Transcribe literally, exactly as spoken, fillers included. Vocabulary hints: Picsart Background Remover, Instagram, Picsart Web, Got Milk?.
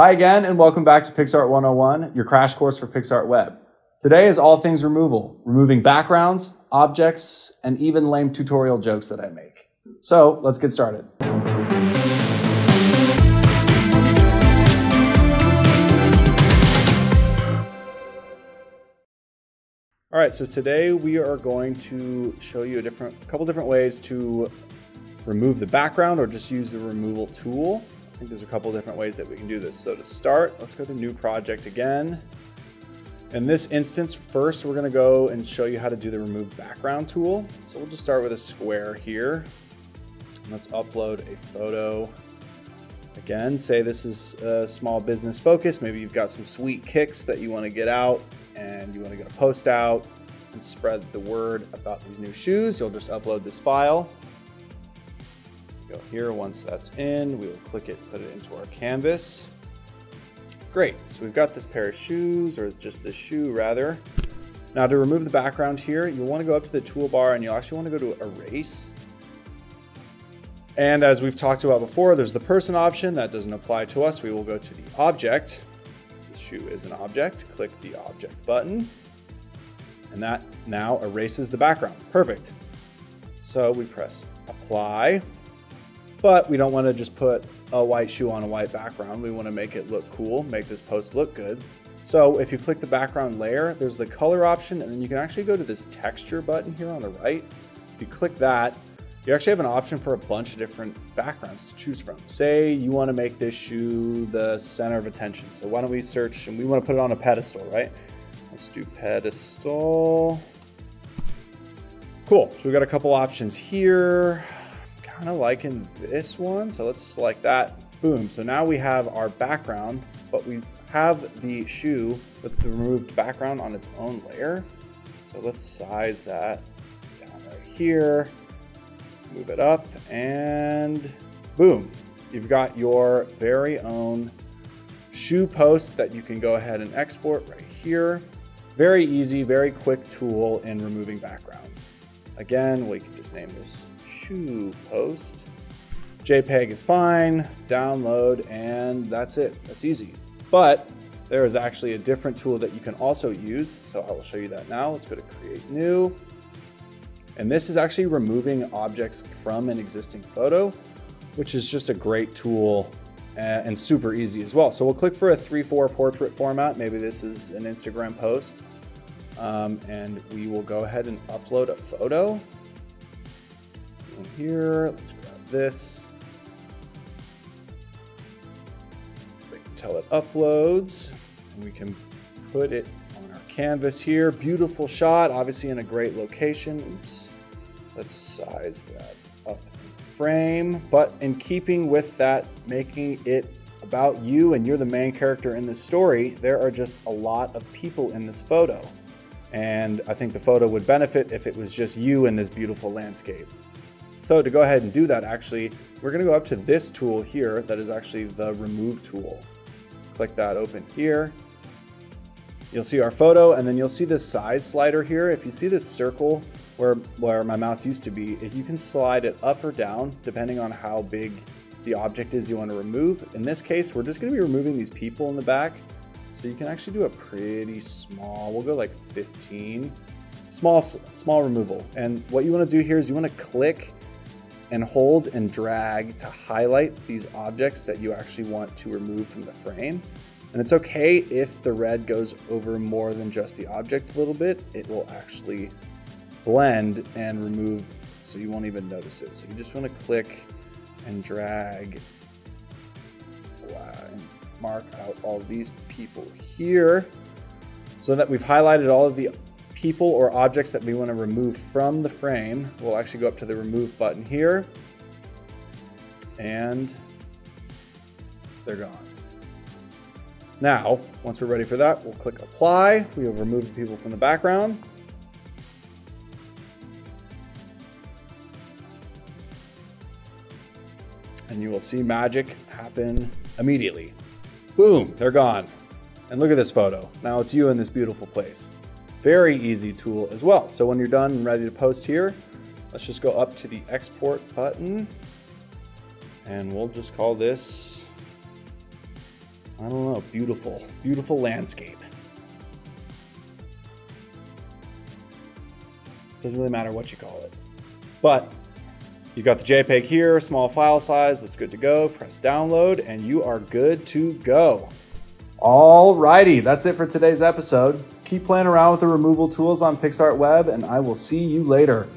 Hi again, and welcome back to Picsart one oh one, your crash course for Picsart Web. Today is all things removal, removing backgrounds, objects, and even lame tutorial jokes that I make. So let's get started. All right, so today we are going to show you a different, a couple different ways to remove the background or just use the removal tool. I think there's a couple different ways that we can do this. So to start, let's go to new project again. In this instance, first we're gonna go and show you how to do the remove background tool. So we'll just start with a square here. Let's upload a photo. Again, say this is a small business focus. Maybe you've got some sweet kicks that you wanna get out and you wanna get a post out and spread the word about these new shoes. You'll just upload this file. Go here, once that's in, we will click it, put it into our canvas. Great, so we've got this pair of shoes, or just this shoe rather. Now to remove the background here, you'll wanna go up to the toolbar and you'll actually wanna go to erase. And as we've talked about before, there's the person option, that doesn't apply to us. We will go to the object. This shoe is an object, click the object button. And that now erases the background, perfect. So we press apply. But we don't want to just put a white shoe on a white background. We want to make it look cool, make this post look good. So if you click the background layer, there's the color option, and then you can actually go to this texture button here on the right. If you click that, you actually have an option for a bunch of different backgrounds to choose from. Say you want to make this shoe the center of attention. So why don't we search, and we want to put it on a pedestal, right? Let's do pedestal. Cool, so we've got a couple options here. Kind of liking this one, so let's select that. Boom, so now we have our background, but we have the shoe with the removed background on its own layer. So let's size that down right here, move it up, and boom. You've got your very own shoe post that you can go ahead and export right here. Very easy, very quick tool in removing backgrounds. Again, we can just name this shoe post. JPEG is fine, download, and that's it, that's easy. But there is actually a different tool that you can also use, so I will show you that now. Let's go to create new. And this is actually removing objects from an existing photo, which is just a great tool and super easy as well. So we'll click for a three four portrait format. Maybe this is an Instagram post. Um, and we will go ahead and upload a photo. Here, let's grab this. Wait until it uploads, and we can put it on our canvas here. Beautiful shot, obviously in a great location. Oops, let's size that up in the frame. But in keeping with that, making it about you and you're the main character in this story, there are just a lot of people in this photo. And I think the photo would benefit if it was just you in this beautiful landscape. So to go ahead and do that, actually, we're gonna go up to this tool here that is actually the remove tool. Click that open here. You'll see our photo, and then you'll see this size slider here. If you see this circle where, where my mouse used to be, if you can slide it up or down, depending on how big the object is you wanna remove. In this case, we're just gonna be removing these people in the back. So you can actually do a pretty small, we'll go like fifteen, small, small removal. And what you wanna do here is you wanna click and hold and drag to highlight these objects that you actually want to remove from the frame. And it's okay if the red goes over more than just the object a little bit, it will actually blend and remove, so you won't even notice it. So you just wanna click and drag, and mark out all these people here so that we've highlighted all of the people or objects that we want to remove from the frame. We'll actually go up to the remove button here, and they're gone. Now, once we're ready for that, we'll click apply. We have removed the people from the background. And you will see magic happen immediately. Boom, they're gone. And look at this photo. Now it's you in this beautiful place. Very easy tool as well. So when you're done and ready to post here, let's just go up to the export button, and we'll just call this I don't know, beautiful, beautiful landscape. Doesn't really matter what you call it. But you've got the JPEG here, small file size, that's good to go. Press download and you are good to go. All righty, that's it for today's episode. Keep playing around with the removal tools on Picsart Web and I will see you later.